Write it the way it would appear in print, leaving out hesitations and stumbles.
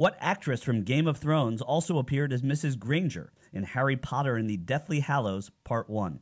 What actress from Game of Thrones also appeared as Mrs. Granger in Harry Potter and the Deathly Hallows Part 1?